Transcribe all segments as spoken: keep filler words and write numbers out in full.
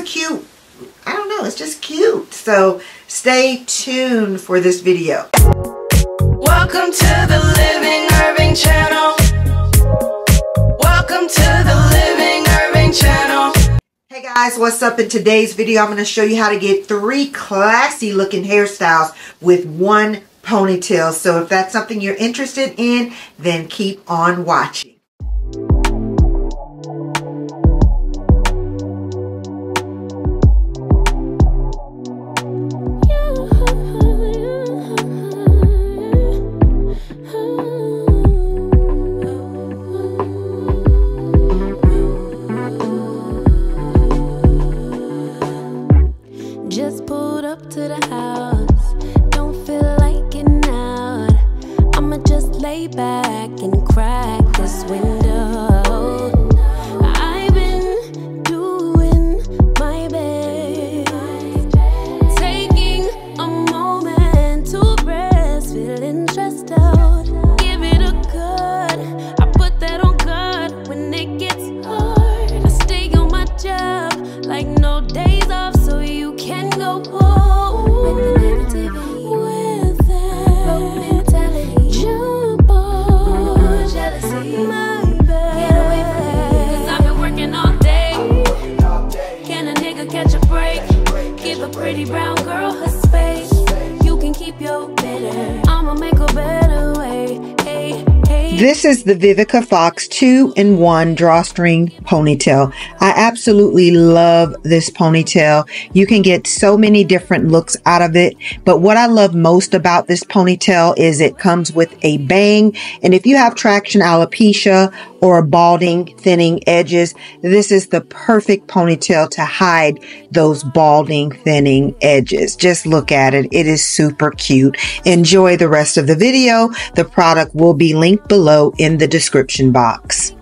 a cute, I don't know, it's just cute. So stay tuned for this video. Welcome to the Living Irving Channel. Welcome to the Living Irving Channel. Hey guys, what's up? In today's video, I'm going to show you how to get three classy looking hairstyles with one ponytail. So if that's something you're interested in, then keep on watching. This is the Vivica Fox two in one drawstring ponytail. I absolutely love this ponytail. You can get so many different looks out of it, but what I love most about this ponytail is it comes with a bang, and if you have traction alopecia or balding, thinning edges, this is the perfect ponytail to hide those balding, thinning edges. Just look at it. It is super cute. Enjoy the rest of the video. The product will be linked below in the description box.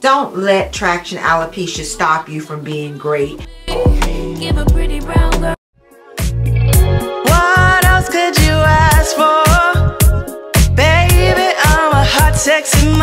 Don't let traction alopecia stop you from being great. Give a pretty brown girl. What else could you ask for? Baby, I'm a hot, sexy